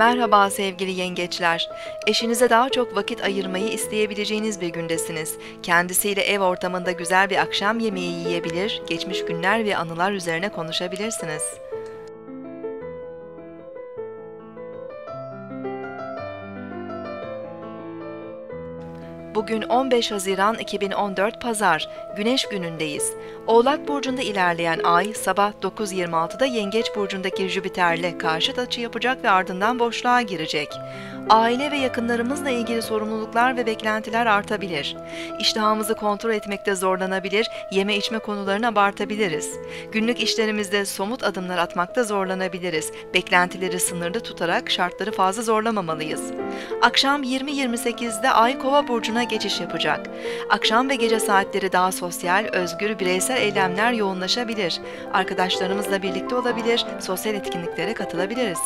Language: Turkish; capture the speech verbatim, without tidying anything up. Merhaba sevgili yengeçler. Eşinize daha çok vakit ayırmayı isteyebileceğiniz bir gündesiniz. Kendisiyle ev ortamında güzel bir akşam yemeği yiyebilir, geçmiş günler ve anılar üzerine konuşabilirsiniz. Bugün on beş Haziran iki bin on dört Pazar, Güneş günündeyiz. Oğlak Burcu'nda ilerleyen ay, sabah dokuz yirmi altıda Yengeç Burcu'ndaki Jüpiter'le karşıt açı yapacak ve ardından boşluğa girecek. Aile ve yakınlarımızla ilgili sorumluluklar ve beklentiler artabilir. İştahımızı kontrol etmekte zorlanabilir, yeme içme konularını abartabiliriz. Günlük işlerimizde somut adımlar atmakta zorlanabiliriz. Beklentileri sınırlı tutarak şartları fazla zorlamamalıyız. Akşam yirmi yirmi sekizde Ay Kova Burcu'na geçiş yapacak. Akşam ve gece saatleri daha sosyal, özgür, bireysel eylemler yoğunlaşabilir. Arkadaşlarımızla birlikte olabilir, sosyal etkinliklere katılabiliriz.